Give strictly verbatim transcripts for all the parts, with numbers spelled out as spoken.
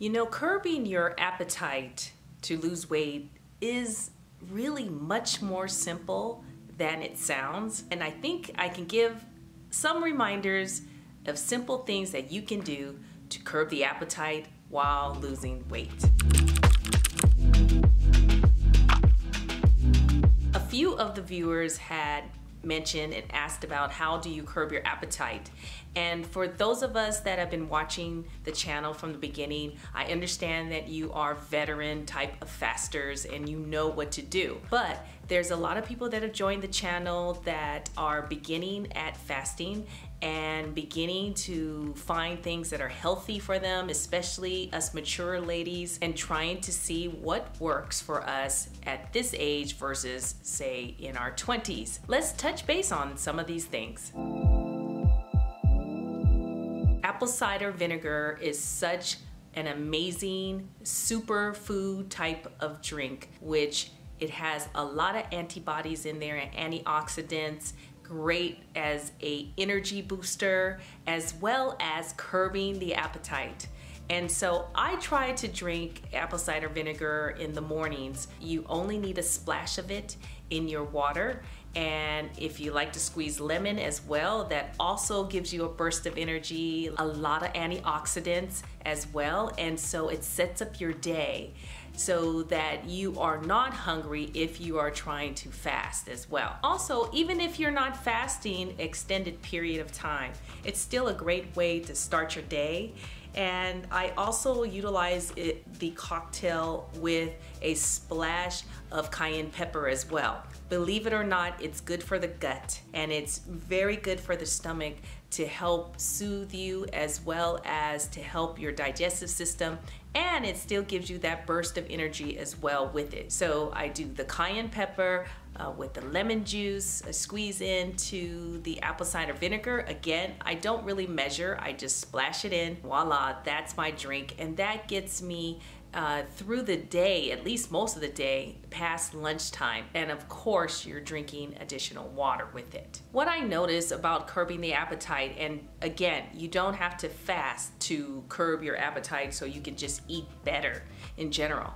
You know, curbing your appetite to lose weight is really much more simple than it sounds. And I think I can give some reminders of simple things that you can do to curb the appetite while losing weight. A few of the viewers had mentioned and asked about how do you curb your appetite, and for those of us that have been watching the channel from the beginning, I understand that you are veteran type of fasters and you know what to do, but there's a lot of people that have joined the channel that are beginning at fasting and beginning to find things that are healthy for them, especially us mature ladies, and trying to see what works for us at this age versus, say, in our twenties. Let's touch base on some of these things. Apple cider vinegar is such an amazing superfood type of drink, which it has a lot of antibodies in there and antioxidants, great as a energy booster, as well as curbing the appetite. And so I try to drink apple cider vinegar in the mornings. You only need a splash of it in your water. And if you like to squeeze lemon as well, that also gives you a burst of energy, a lot of antioxidants as well. And so it sets up your day so that you are not hungry if you are trying to fast as well. Also, even if you're not fasting extended period of time, it's still a great way to start your day. And I also utilize it, the cocktail, with a splash of cayenne pepper as well. Believe it or not, it's good for the gut, and it's very good for the stomach to help soothe you as well as to help your digestive system, and it still gives you that burst of energy as well with it. So I do the cayenne pepper uh, with the lemon juice, I squeeze into the apple cider vinegar. Again, I don't really measure, I just splash it in, voila, that's my drink, and that gets me Uh, through the day, at least most of the day, past lunchtime. And of course, you're drinking additional water with it. What I notice about curbing the appetite, and again, you don't have to fast to curb your appetite, so you can just eat better in general.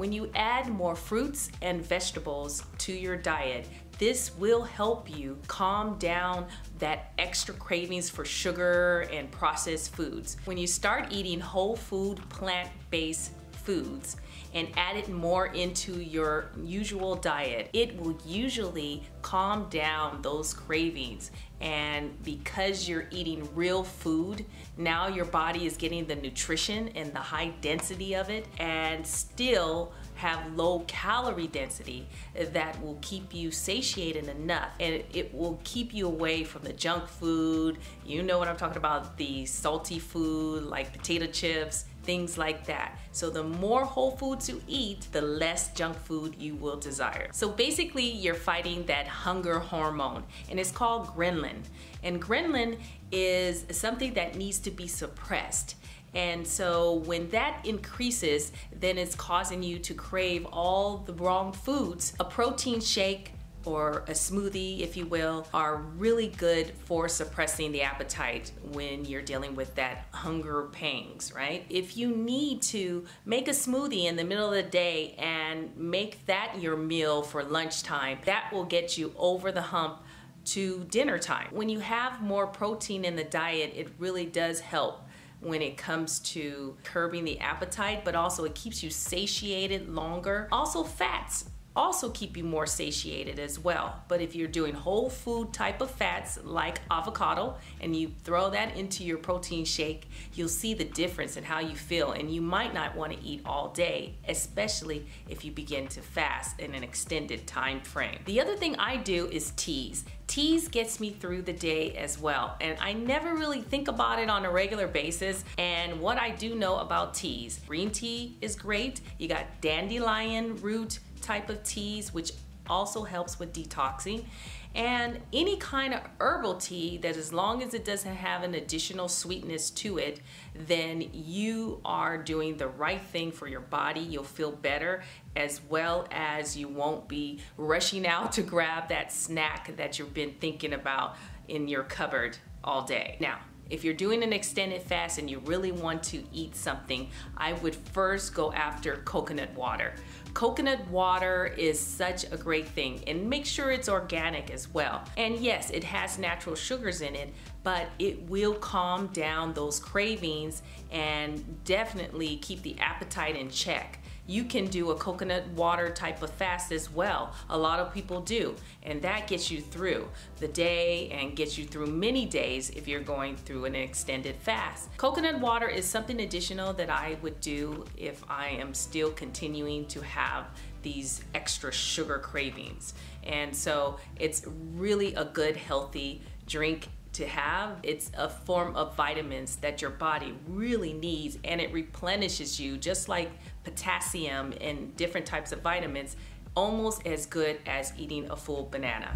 When you add more fruits and vegetables to your diet, this will help you calm down that extra cravings for sugar and processed foods. When you start eating whole food, plant-based foods, and add it more into your usual diet, it will usually calm down those cravings. And because you're eating real food, now your body is getting the nutrition and the high density of it, and still have low calorie density that will keep you satiated enough, and it will keep you away from the junk food. You know what I'm talking about, the salty food like potato chips, things like that. So the more whole foods you eat, the less junk food you will desire. So basically you're fighting that hunger hormone, and it's called ghrelin. And ghrelin is something that needs to be suppressed. And so when that increases, then it's causing you to crave all the wrong foods. A protein shake or a smoothie, if you will, are really good for suppressing the appetite when you're dealing with that hunger pangs, right? If you need to make a smoothie in the middle of the day and make that your meal for lunchtime, that will get you over the hump to dinner time. When you have more protein in the diet, it really does help when it comes to curbing the appetite, but also it keeps you satiated longer. Also, fats also keep you more satiated as well. But if you're doing whole food type of fats like avocado and you throw that into your protein shake, you'll see the difference in how you feel, and you might not want to eat all day, especially if you begin to fast in an extended time frame. The other thing I do is teas. Teas gets me through the day as well, and I never really think about it on a regular basis. And what I do know about teas, green tea is great. You got dandelion root type of teas, which also helps with detoxing, and any kind of herbal tea that, as long as it doesn't have an additional sweetness to it, then you are doing the right thing for your body. You'll feel better, as well as you won't be rushing out to grab that snack that you've been thinking about in your cupboard all day. Now, If you're doing an extended fast and you really want to eat something, I would first go after coconut water. Coconut water is such a great thing, and make sure it's organic as well. And yes, it has natural sugars in it, but it will calm down those cravings and definitely keep the appetite in check. You can do a coconut water type of fast as well. A lot of people do, and that gets you through the day and gets you through many days if you're going through an extended fast. Coconut water is something additional that I would do if I am still continuing to have these extra sugar cravings. And so it's really a good healthy drink to have. It's a form of vitamins that your body really needs, and it replenishes you just like potassium and different types of vitamins, almost as good as eating a full banana.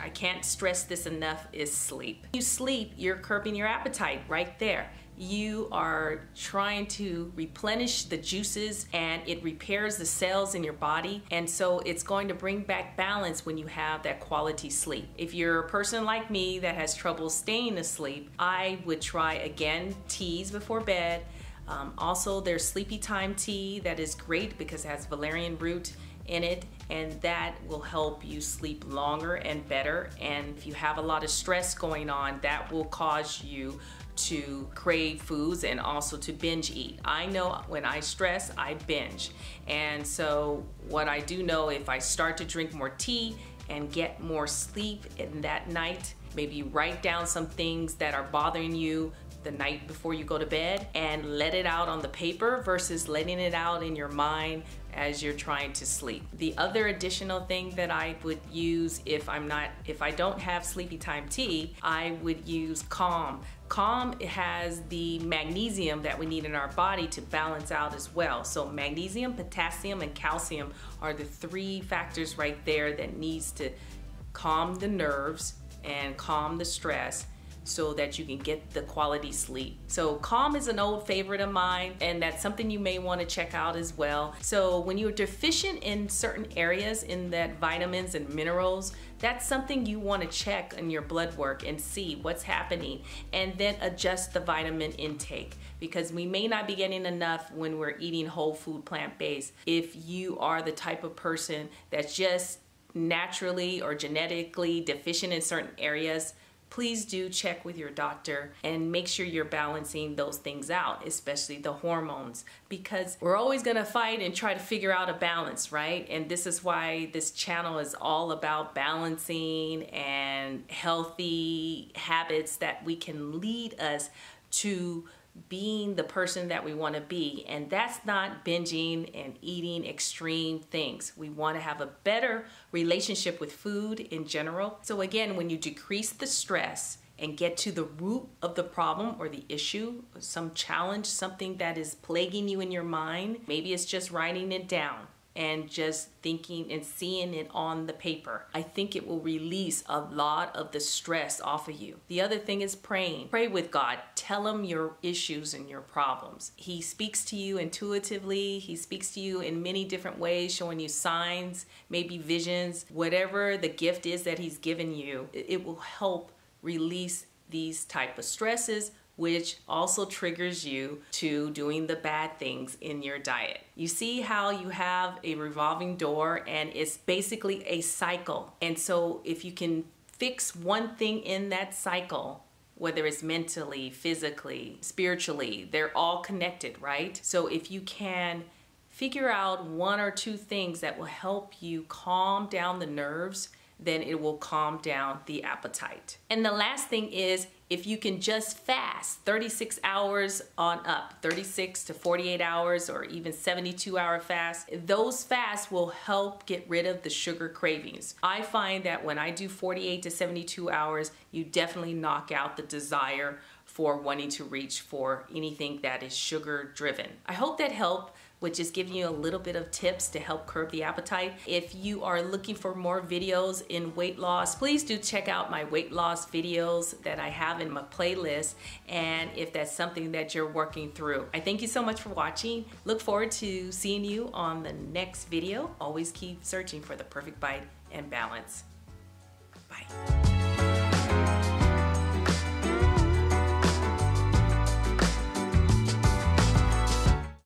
I can't stress this enough, is sleep. When you sleep, you're curbing your appetite right there. You are trying to replenish the juices, and it repairs the cells in your body, and so it's going to bring back balance when you have that quality sleep. If you're a person like me that has trouble staying asleep, I would try again teas before bed. Um, also, there's sleepy time tea that is great because it has valerian root in it, and that will help you sleep longer and better. And if you have a lot of stress going on, that will cause you to crave foods and also to binge eat. I know when I stress, I binge. And so what I do know, if I start to drink more tea and get more sleep in that night, maybe write down some things that are bothering you the night before you go to bed and let it out on the paper versus letting it out in your mind as you're trying to sleep. The other additional thing that I would use if I'm not, if I don't have sleepy time tea, I would use Calm. Calm has the magnesium that we need in our body to balance out as well. So magnesium, potassium, and calcium are the three factors right there that needs to calm the nerves and calm the stress, so that you can get the quality sleep. So Calm is an old favorite of mine, and that's something you may want to check out as well. So when you're deficient in certain areas in that vitamins and minerals, that's something you want to check in your blood work and see what's happening, and then adjust the vitamin intake, because we may not be getting enough when we're eating whole food plant-based. If you are the type of person that's just naturally or genetically deficient in certain areas, please do check with your doctor and make sure you're balancing those things out, especially the hormones, because we're always gonna fight and try to figure out a balance, right? And this is why this channel is all about balancing and healthy habits that we can lead us to being the person that we want to be. And that's not binging and eating extreme things. We want to have a better relationship with food in general. So again, when you decrease the stress and get to the root of the problem or the issue, some challenge, something that is plaguing you in your mind, maybe it's just writing it down and just thinking and seeing it on the paper. I think it will release a lot of the stress off of you. The other thing is praying. Pray with God. Tell him your issues and your problems. He speaks to you intuitively. He speaks to you in many different ways, showing you signs, maybe visions, whatever the gift is that he's given you. It will help release these type of stresses, which also triggers you to doing the bad things in your diet. You see how you have a revolving door, and it's basically a cycle. And so if you can fix one thing in that cycle, whether it's mentally, physically, spiritually, they're all connected, right? So if you can figure out one or two things that will help you calm down the nerves, then it will calm down the appetite. And the last thing is, if you can just fast thirty-six hours on up, thirty-six to forty-eight hours or even seventy-two hour fast, those fasts will help get rid of the sugar cravings. I find that when I do forty-eight to seventy-two hours, you definitely knock out the desire for wanting to reach for anything that is sugar driven. I hope that helped, which is giving you a little bit of tips to help curb the appetite. If you are looking for more videos in weight loss, please do check out my weight loss videos that I have in my playlist, and if that's something that you're working through. I thank you so much for watching. Look forward to seeing you on the next video. Always keep searching for the perfect bite and balance. Bye.